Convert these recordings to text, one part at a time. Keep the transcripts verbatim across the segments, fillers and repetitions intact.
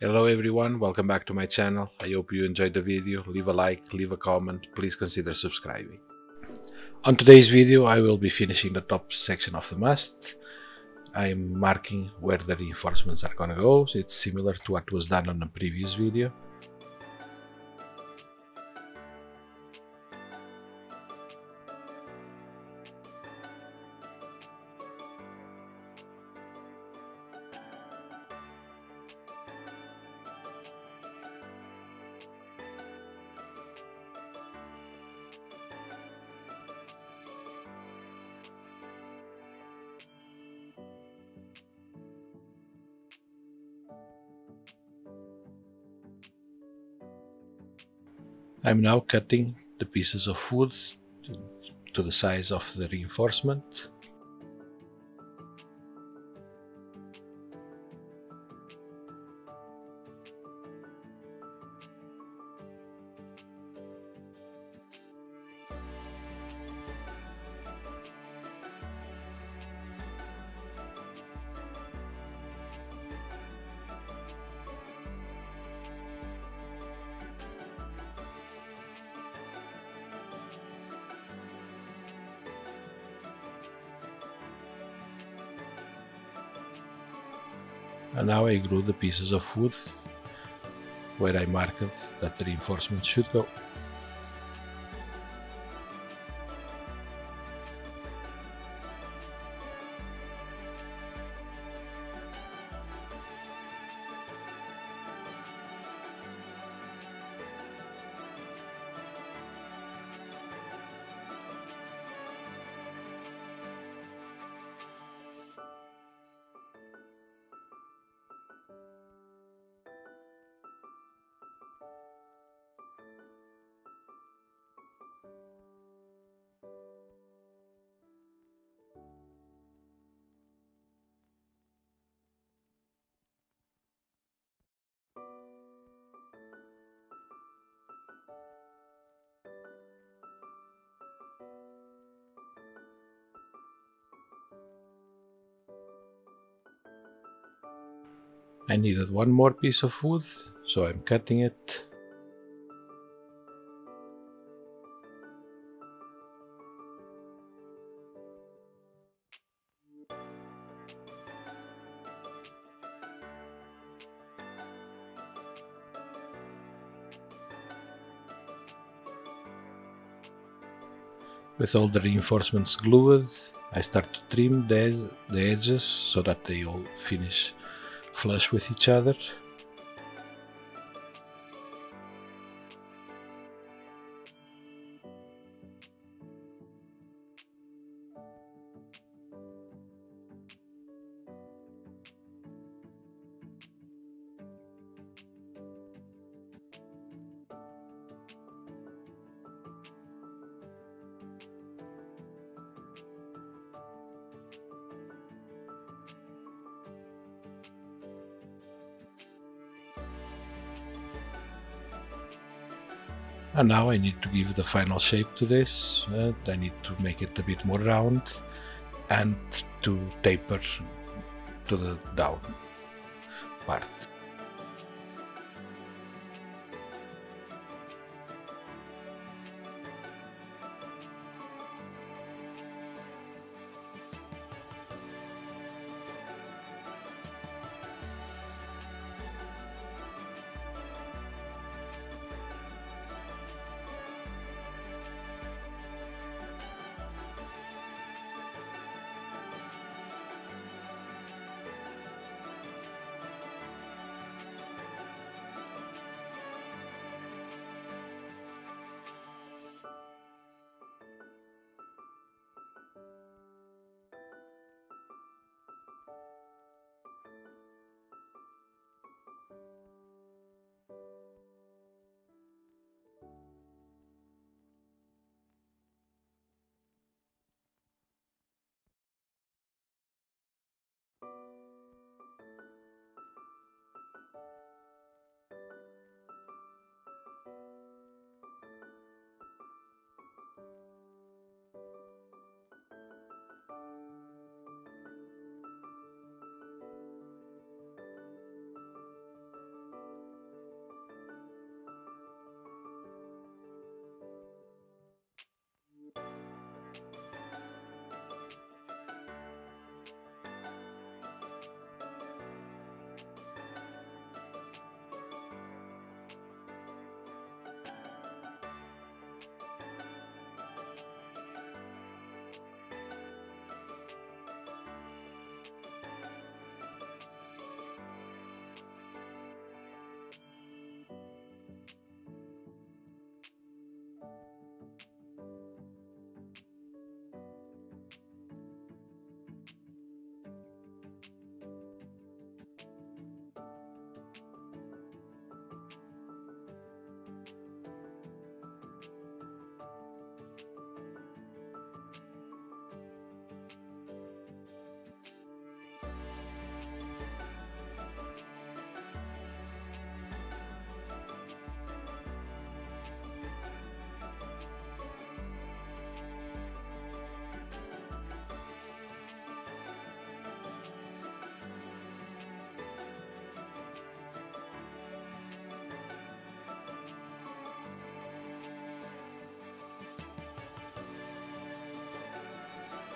Hello everyone, welcome back to my channel. I hope you enjoyed the video. Leave a like, leave a comment, please consider subscribing. On today's video I will be finishing the top section of the mast. I'm marking where the reinforcements are gonna go. It's similar to what was done on the previous video. I'm now cutting the pieces of wood to the size of the reinforcement. And now I glue the pieces of wood where I marked that the reinforcement should go. I needed one more piece of wood, so I'm cutting it. With all the reinforcements glued, I start to trim the, ed the edges so that they all finish flush with each other. And now I need to give the final shape to this, and I need to make it a bit more round and to taper to the down part.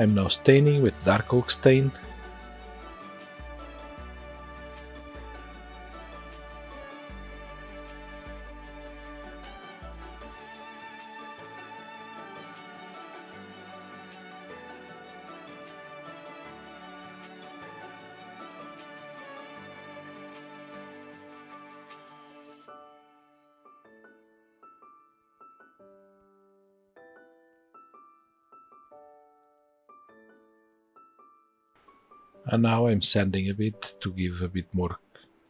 I'm now staining with Dark Oak Stain. And now I'm sanding a bit to give a bit more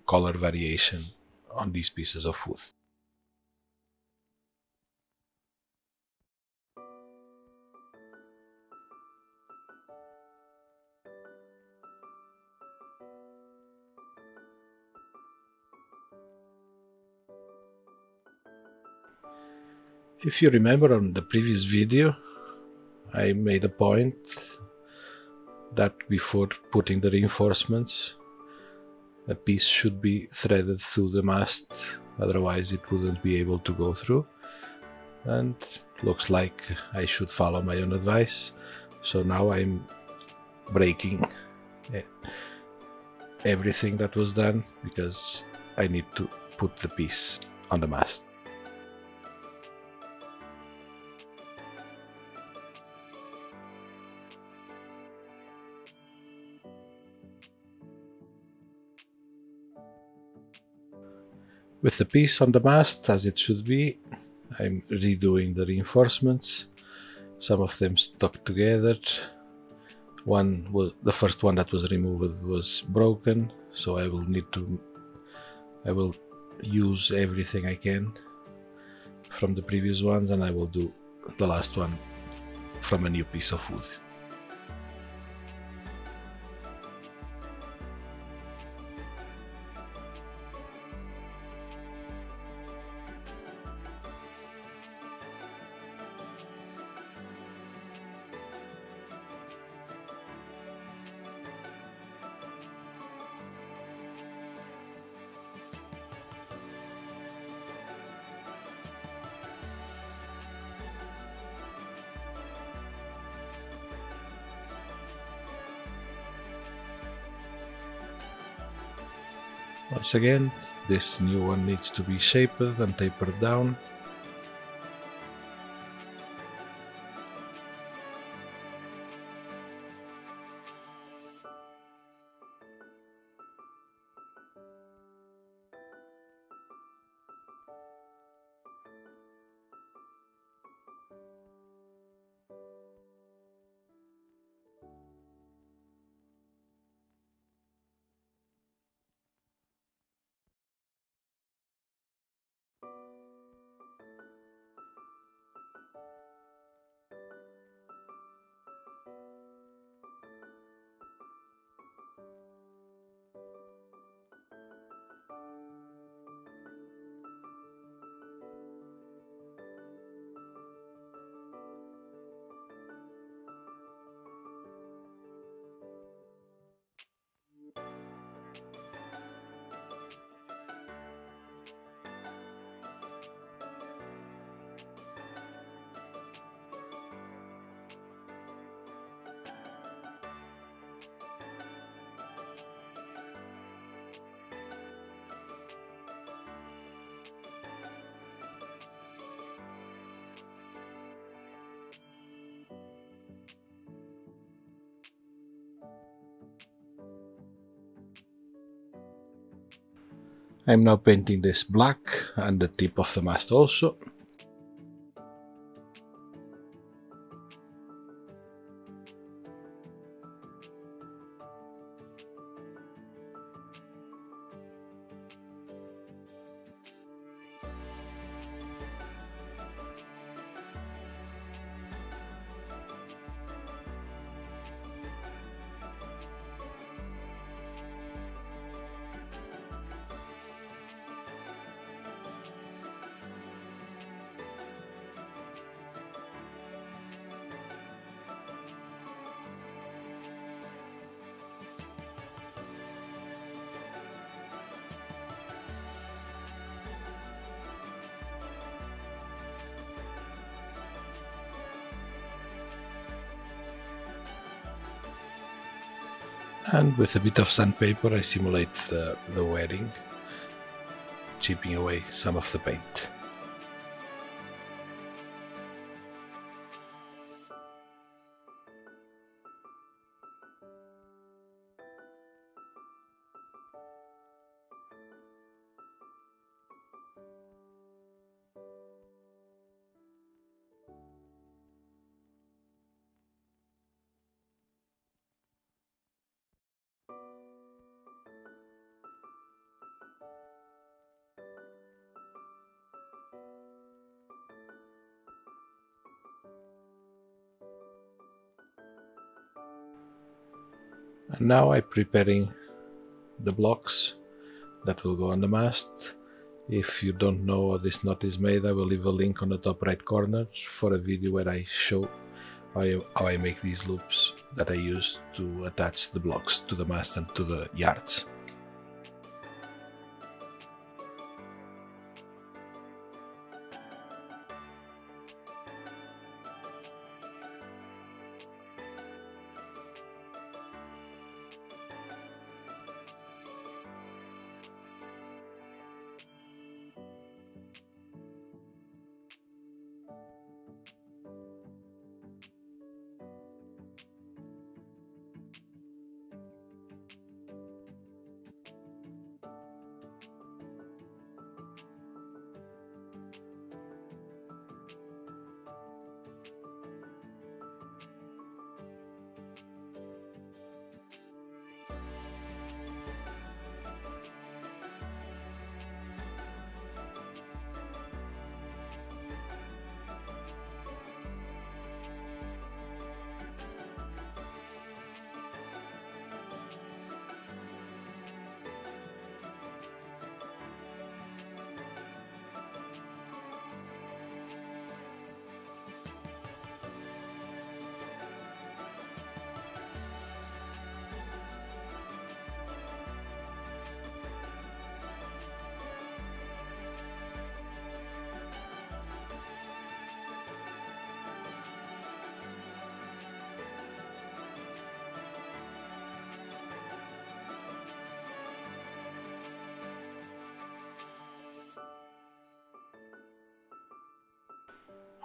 color variation on these pieces of wood. If you remember on the previous video, I made a point that before putting the reinforcements, a piece should be threaded through the mast, otherwise it wouldn't be able to go through. And looks like I should follow my own advice, so now I'm breaking everything that was done because I need to put the piece on the mast. With the piece on the mast, as it should be, I'm redoing the reinforcements. Some of them stuck together. One was, the first one that was removed was broken, so I will need to, I will use everything I can from the previous ones, and I will do the last one from a new piece of wood. Once again, this new one needs to be shaped and tapered down. I'm now painting this black and the tip of the mast also. and with a bit of sandpaper I simulate the, the wearing, chipping away some of the paint. And now I'm preparing the blocks that will go on the mast. If you don't know how this knot is made, I will leave a link on the top right corner for a video where I show how I, how I make these loops that I use to attach the blocks to the mast and to the yards.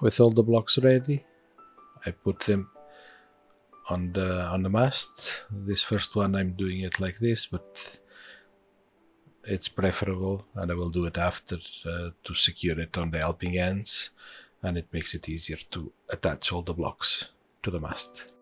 With all the blocks ready, I put them on the on the mast. This first one I'm doing it like this, but it's preferable, and I will do it after uh, to secure it on the helping ends, and it makes it easier to attach all the blocks to the mast.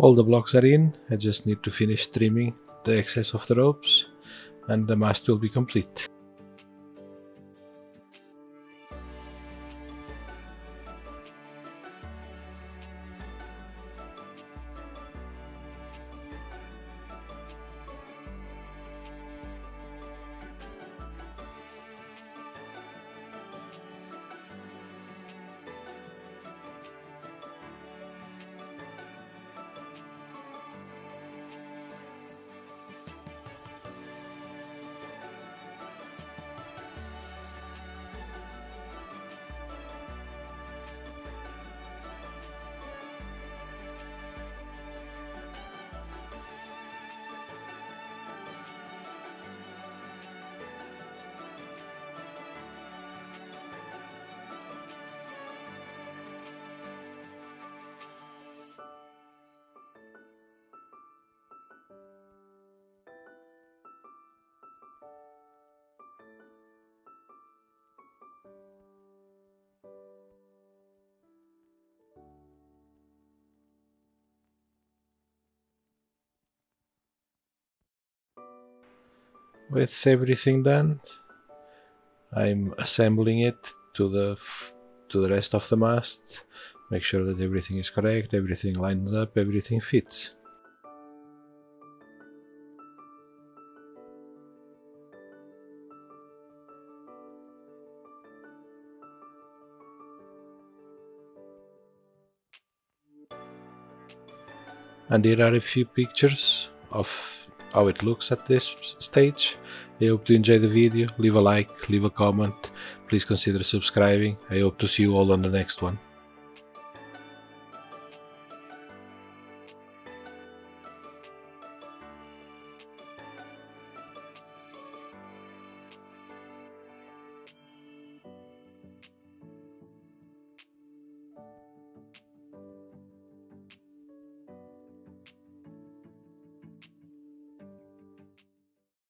All the blocks are in, I just need to finish trimming the excess of the ropes and the mast will be complete. With everything done, I'm assembling it to the f to the rest of the mast. Make sure that everything is correct, everything lines up, everything fits. And here are a few pictures of how it looks at this stage. I hope you enjoyed the video. Leave a like, leave a comment, please consider subscribing. I hope to see you all on the next one.